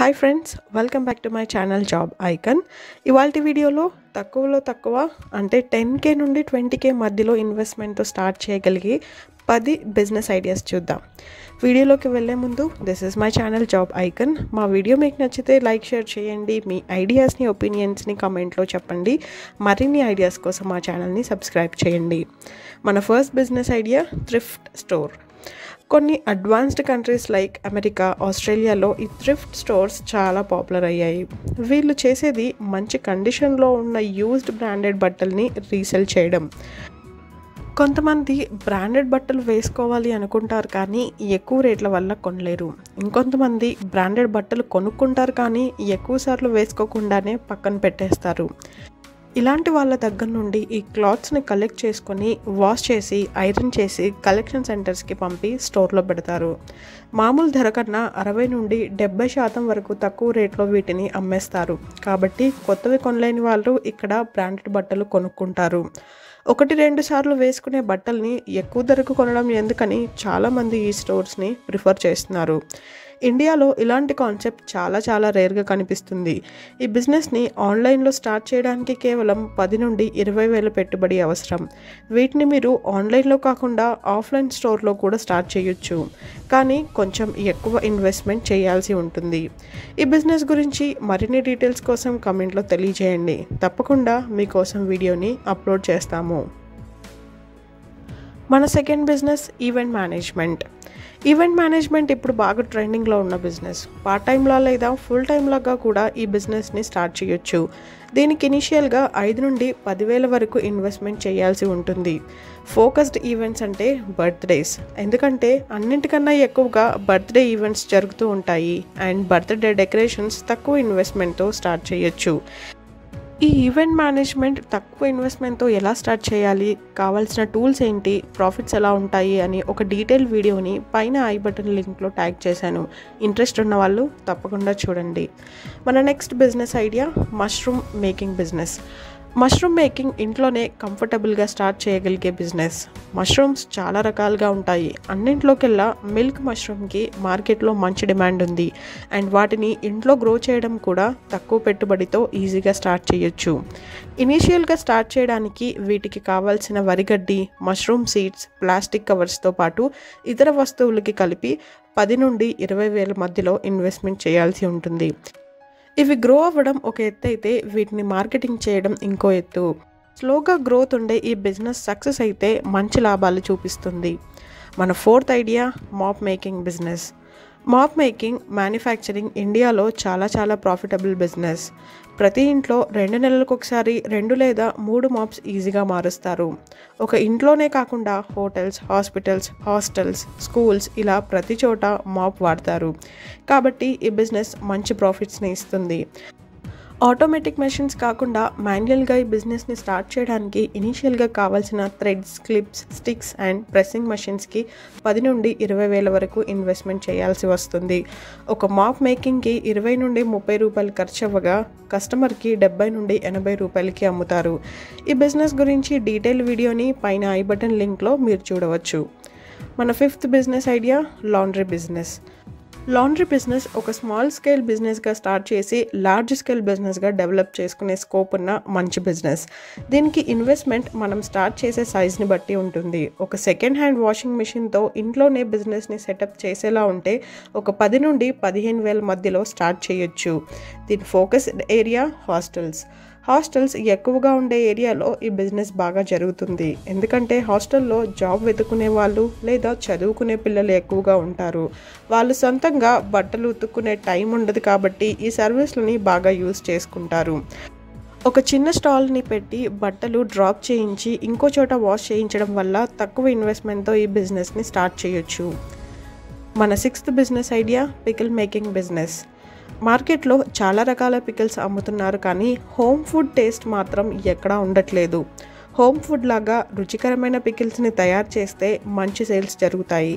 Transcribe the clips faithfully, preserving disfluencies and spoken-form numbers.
Hi friends, welcome back to my channel job icon. ఇవాల్టి వీడియోలో తక్కువలో తక్కువ అంటే టెన్ కే నుండి ట్వంటీ కే మధ్యలో ఇన్వెస్ట్మెంట్తో స్టార్ట్ చేయగలిగే పది బిజినెస్ ఐడియాస్ చూద్దాం. వీడియోలోకి వెళ్ళే ముందు this is my channel job icon. మా వీడియో మీకు నచ్చితే లైక్, షేర్ చేయండి. మీ ఐడియాస్ని, ఒపీనియన్స్ని కమెంట్లో చెప్పండి. మరిన్ని ఐడియాస్ కోసం మా ఛానల్ని సబ్స్క్రైబ్ చేయండి. మన first business idea thrift store. కొన్ని అడ్వాన్స్డ్ కంట్రీస్ లైక్ అమెరికా, ఆస్ట్రేలియాలో ఈ థ్రిఫ్ట్ స్టోర్స్ చాలా పాపులర్ అయ్యాయి. వీళ్ళు చేసేది మంచి కండిషన్లో ఉన్న యూజ్డ్ బ్రాండెడ్ బట్టల్ని రీసేల్ చేయడం. కొంతమంది బ్రాండెడ్ బట్టలు వేసుకోవాలి అనుకుంటారు, కానీ ఎక్కువ రేట్ల వల్ల కొనలేరు. ఇంకొంతమంది బ్రాండెడ్ బట్టలు కొనుక్కుంటారు, కానీ ఎక్కువ సార్లు వేసుకోకుండానే పక్కన పెట్టేస్తారు. ఇలాంటి వాళ్ళ దగ్గర నుండి ఈ క్లాత్స్ని కలెక్ట్ చేసుకొని వాష్ చేసి ఐరన్ చేసి కలెక్షన్ సెంటర్స్కి పంపి స్టోర్లో పెడతారు. మామూలు ధర కన్నా అరవై నుండి డెబ్బై శాతం వరకు తక్కువ రేట్లో వీటిని అమ్మేస్తారు. కాబట్టి కొత్తవి కొనలేని వాళ్ళు ఇక్కడ బ్రాండెడ్ బట్టలు కొనుక్కుంటారు. ఒకటి రెండు సార్లు వేసుకునే బట్టల్ని ఎక్కువ ధరకు కొనడం ఎందుకని చాలామంది ఈ స్టోర్స్ని ప్రిఫర్ చేస్తున్నారు. ఇండియాలో ఇలాంటి కాన్సెప్ట్ చాలా చాలా రేర్గా కనిపిస్తుంది. ఈ బిజినెస్ని ఆన్లైన్లో స్టార్ట్ చేయడానికి కేవలం పది నుండి ఇరవై వేల పెట్టుబడి అవసరం. వీటిని మీరు ఆన్లైన్లో కాకుండా ఆఫ్లైన్ స్టోర్లో కూడా స్టార్ట్ చేయొచ్చు, కానీ కొంచెం ఎక్కువ ఇన్వెస్ట్మెంట్ చేయాల్సి ఉంటుంది. ఈ బిజినెస్ గురించి మరిన్ని డీటెయిల్స్ కోసం కమెంట్లో తెలియజేయండి. తప్పకుండా మీకోసం వీడియోని అప్లోడ్ చేస్తాము. మన second business event management. Event management ఇప్పుడు బాగా ట్రెండింగ్లో ఉన్న బిజినెస్. పార్ట్ టైంలా లేదా ఫుల్ టైంలాగా కూడా ఈ బిజినెస్ని స్టార్ట్ చేయొచ్చు. దీనికి ఇనిషియల్గా ఐదు నుండి పదివేల వరకు ఇన్వెస్ట్మెంట్ చేయాల్సి ఉంటుంది. ఫోకస్డ్ ఈవెంట్స్ అంటే బర్త్డేస్, ఎందుకంటే అన్నింటికన్నా ఎక్కువగా బర్త్డే ఈవెంట్స్ జరుగుతూ ఉంటాయి. అండ్ బర్త్డే డెకరేషన్స్ తక్కువ ఇన్వెస్ట్మెంట్తో స్టార్ట్ చేయొచ్చు. ఈ ఈవెంట్ మేనేజ్మెంట్ తక్కువ ఇన్వెస్ట్మెంట్తో ఎలా స్టార్ట్ చేయాలి, కావాల్సిన టూల్స్ ఏంటి, ప్రాఫిట్స్ ఎలా ఉంటాయి అని ఒక డీటెయిల్ వీడియోని పైన ఐ బటన్ లింక్లో ట్యాగ్ చేశాను. ఇంట్రెస్ట్ ఉన్న వాళ్ళు తప్పకుండా చూడండి. మన next business idea mushroom making business. Mushroom making ఇంట్లోనే కంఫర్టబుల్గా స్టార్ట్ చేయగలిగే బిజినెస్. మష్రూమ్స్ చాలా రకాలుగా ఉంటాయి. అన్నింట్లోకెల్లా మిల్క్ మష్రూమ్కి మార్కెట్లో మంచి డిమాండ్ ఉంది. అండ్ వాటిని ఇంట్లో గ్రో చేయడం కూడా తక్కువ పెట్టుబడితో ఈజీగా స్టార్ట్ చేయొచ్చు. ఇనీషియల్గా స్టార్ట్ చేయడానికి వీటికి కావాల్సిన వరిగడ్డి, మష్రూమ్ సీడ్స్, ప్లాస్టిక్ కవర్స్తో పాటు ఇతర వస్తువులకి కలిపి పది నుండి ఇరవై వేల మధ్యలో ఇన్వెస్ట్మెంట్ చేయాల్సి ఉంటుంది. ఇవి గ్రో అవ్వడం ఒక ఎత్తు అయితే, వీటిని మార్కెటింగ్ చేయడం ఇంకో ఎత్తు. స్లోగా గ్రోత్ ఉండే ఈ బిజినెస్ సక్సెస్ అయితే మంచి లాభాలు చూపిస్తుంది. మన fourth idea mop making business. Mop making manufacturing ఇండియాలో చాలా చాలా ప్రాఫిటబుల్ బిజినెస్. ప్రతి ఇంట్లో రెండు నెలలకు ఒకసారి రెండు లేదా మూడు మాప్స్ ఈజీగా మారుస్తారు. ఒక ఇంట్లోనే కాకుండా హోటల్స్, హాస్పిటల్స్, హాస్టల్స్, స్కూల్స్ ఇలా ప్రతి చోట మాప్ వాడతారు. కాబట్టి ఈ బిజినెస్ మంచి ప్రాఫిట్స్ని ఇస్తుంది. ఆటోమేటిక్ మెషిన్స్ కాకుండా మాన్యువల్గా ఈ బిజినెస్ని స్టార్ట్ చేయడానికి ఇనీషియల్గా కావాల్సిన threads, clips, sticks and pressing మెషిన్స్కి పది నుండి ఇరవై వేల వరకు ఇన్వెస్ట్మెంట్ చేయాల్సి వస్తుంది. ఒక మాప్ మేకింగ్కి ఇరవై నుండి ముప్పై రూపాయలు ఖర్చు అవ్వగా కస్టమర్కి డెబ్బై నుండి ఎనభై రూపాయలకి అమ్ముతారు. ఈ బిజినెస్ గురించి డీటెయిల్ వీడియోని పైన ఐ బటన్ లింక్లో మీరు చూడవచ్చు. మన fifth business idea laundry business. Laundry business ఒక స్మాల్ స్కేల్ బిజినెస్గా స్టార్ట్ చేసి లార్జ్ స్కేల్ బిజినెస్గా డెవలప్ చేసుకునే స్కోప్ ఉన్న మంచి బిజినెస్. దీనికి ఇన్వెస్ట్మెంట్ మనం స్టార్ట్ చేసే సైజ్ని బట్టి ఉంటుంది. ఒక సెకండ్ హ్యాండ్ వాషింగ్ మిషన్తో ఇంట్లోనే బిజినెస్ని సెటప్ చేసేలా ఉంటే ఒక పది నుండి పదిహేను వేల మధ్యలో స్టార్ట్ చేయొచ్చు. దీని ఫోకస్ ఏరియా హాస్టల్స్. హాస్టల్స్ ఎక్కువగా ఉండే ఏరియాలో ఈ బిజినెస్ బాగా జరుగుతుంది. ఎందుకంటే హాస్టల్లో జాబ్ వెతుకునే వాళ్ళు లేదా చదువుకునే పిల్లలు ఎక్కువగా ఉంటారు. వాళ్ళు సొంతంగా బట్టలు ఉతుక్కునే టైం ఉండదు, కాబట్టి ఈ సర్వీస్లని బాగా యూజ్ చేసుకుంటారు. ఒక చిన్న స్టాల్ని పెట్టి బట్టలు డ్రాప్ చేయించి ఇంకో చోట వాష్ చేయించడం వల్ల తక్కువ ఇన్వెస్ట్మెంట్తో ఈ బిజినెస్ని స్టార్ట్ చేయొచ్చు. మన sixth business idea pickle making business. మార్కెట్లో చాలా రకాల పికిల్స్ అమ్ముతున్నారు, కానీ హోమ్ ఫుడ్ టేస్ట్ మాత్రం ఎక్కడా ఉండట్లేదు. హోమ్ ఫుడ్ లాగా రుచికరమైన పికిల్స్ని తయారు చేస్తే మంచి సేల్స్ జరుగుతాయి.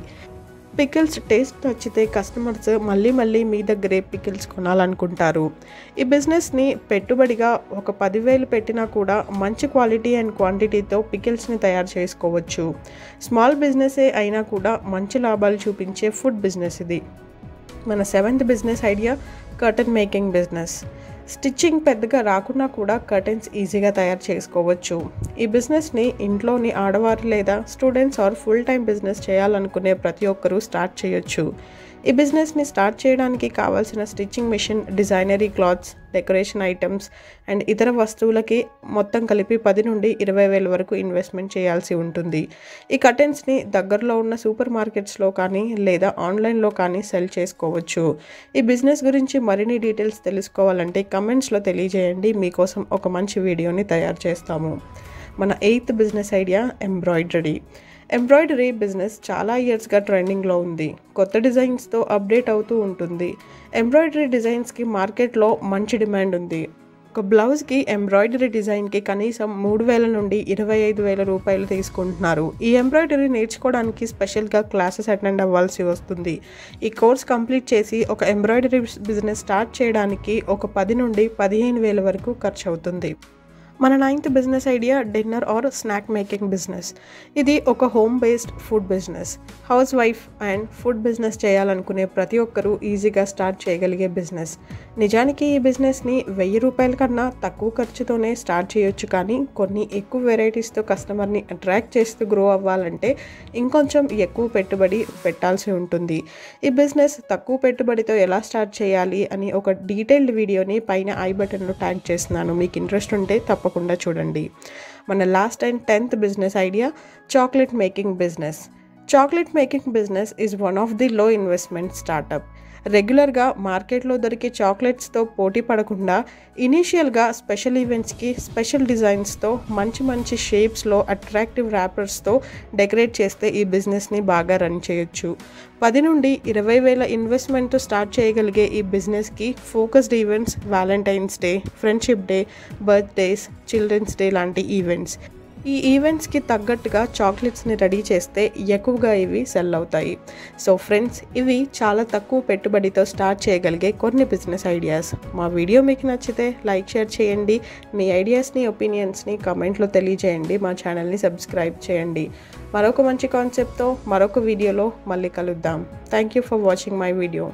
పికిల్స్ టేస్ట్ నచ్చితే కస్టమర్స్ మళ్ళీ మళ్ళీ మీ దగ్గరే పికిల్స్ కొనాలనుకుంటారు. ఈ బిజినెస్ని పెట్టుబడిగా ఒక పదివేలు పెట్టినా కూడా మంచి క్వాలిటీ అండ్ క్వాంటిటీతో పికిల్స్ని తయారు చేసుకోవచ్చు. స్మాల్ బిజినెసే అయినా కూడా మంచి లాభాలు చూపించే ఫుడ్ బిజినెస్ ఇది. మన seventh business idea curtain making business. Stitching పెద్దగా రాకున్నా కూడా కర్టెన్స్ ఈజీగా తయారు చేసుకోవచ్చు. ఈ బిజినెస్ని ఇంట్లోని ఆడవారు లేదా students or full time business చేయాలనుకునే ప్రతి ఒక్కరూ స్టార్ట్ చేయొచ్చు. ఈ బిజినెస్ని స్టార్ట్ చేయడానికి కావాల్సిన stitching machine, designer clothes, decoration items and ఇతర వస్తువులకి మొత్తం కలిపి పది నుండి ఇరవై వేల వరకు ఇన్వెస్ట్మెంట్ చేయాల్సి ఉంటుంది. ఈ కర్టెన్స్ని దగ్గరలో ఉన్న సూపర్ మార్కెట్స్లో కానీ లేదా ఆన్లైన్లో కానీ సెల్ చేసుకోవచ్చు. ఈ బిజినెస్ గురించి మరిన్ని డీటెయిల్స్ తెలుసుకోవాలంటే కమెంట్స్లో తెలియజేయండి. మీకోసం ఒక మంచి వీడియోని తయారు చేస్తాము. మన eighth business idea embroidery. Embroidery business చాలా ఇయర్స్గా ట్రెండింగ్లో ఉంది. కొత్త డిజైన్స్తో అప్డేట్ అవుతూ ఉంటుంది. ఎంబ్రాయిడరీ డిజైన్స్కి మార్కెట్లో మంచి డిమాండ్ ఉంది. ఒక బ్లౌజ్కి ఎంబ్రాయిడరీ డిజైన్కి కనీసం మూడు వేల నుండి ఇరవై ఐదు వేల రూపాయలు తీసుకుంటున్నారు. ఈ ఎంబ్రాయిడరీ నేర్చుకోవడానికి స్పెషల్గా క్లాసెస్ అటెండ్ అవ్వాల్సి వస్తుంది. ఈ కోర్స్ కంప్లీట్ చేసి ఒక ఎంబ్రాయిడరీ బిజినెస్ స్టార్ట్ చేయడానికి ఒక పది నుండి పదిహేను వేల వరకు ఖర్చు అవుతుంది. మన ninth business idea dinner or snack making business. ఇది ఒక home based food business. Housewife and food business చేయాలనుకునే ప్రతి ఒక్కరూ ఈజీగా స్టార్ట్ చేయగలిగే బిజినెస్. నిజానికి ఈ బిజినెస్ని వెయ్యి రూపాయల కన్నా తక్కువ ఖర్చుతోనే స్టార్ట్ చేయొచ్చు. కానీ కొన్ని ఎక్కువ వెరైటీస్తో కస్టమర్ని అట్రాక్ట్ చేస్తూ గ్రో అవ్వాలంటే ఇంకొంచెం ఎక్కువ పెట్టుబడి పెట్టాల్సి ఉంటుంది. ఈ బిజినెస్ తక్కువ పెట్టుబడితో ఎలా స్టార్ట్ చేయాలి అని ఒక డీటెయిల్డ్ వీడియోని పైన ఐ బటన్లో ట్యాగ్ చేస్తున్నాను. మీకు ఇంట్రెస్ట్ ఉంటే తప్పకుండా చూడండి. మన last and tenth business idea chocolate making business. Chocolate making business is one of the low investment startup. రెగ్యులర్గా మార్కెట్లో దొరికే చాక్లెట్స్తో పోటీ పడకుండా ఇనీషియల్గా స్పెషల్ ఈవెంట్స్కి స్పెషల్ డిజైన్స్తో మంచి మంచి షేప్స్లో అట్రాక్టివ్ ర్యాపర్స్తో డెకరేట్ చేస్తే ఈ బిజినెస్ని బాగా రన్ చేయొచ్చు. పది నుండి ఇరవై వేల ఇన్వెస్ట్మెంట్తో స్టార్ట్ చేయగలిగే ఈ బిజినెస్కి focused events, Valentine's day, friendship day, birthdays, children's day లాంటి ఈవెంట్స్. ఈ ఈవెంట్స్కి తగ్గట్టుగా చాక్లెట్స్ని రెడీ చేస్తే ఎక్కువగా ఇవి సెల్ అవుతాయి. సో ఫ్రెండ్స్, ఇవి చాలా తక్కువ పెట్టుబడితో స్టార్ట్ చేయగలిగే కొన్ని బిజినెస్ ఐడియాస్. మా వీడియో మీకు నచ్చితే లైక్, షేర్ చేయండి. మీ ఐడియాస్ని, ఒపీనియన్స్ని కమెంట్లో తెలియజేయండి. మా ఛానల్ని సబ్స్క్రైబ్ చేయండి. మరొక మంచి కాన్సెప్ట్తో మరొక వీడియోలో మళ్ళీ కలుద్దాం. Thank you for watching my video.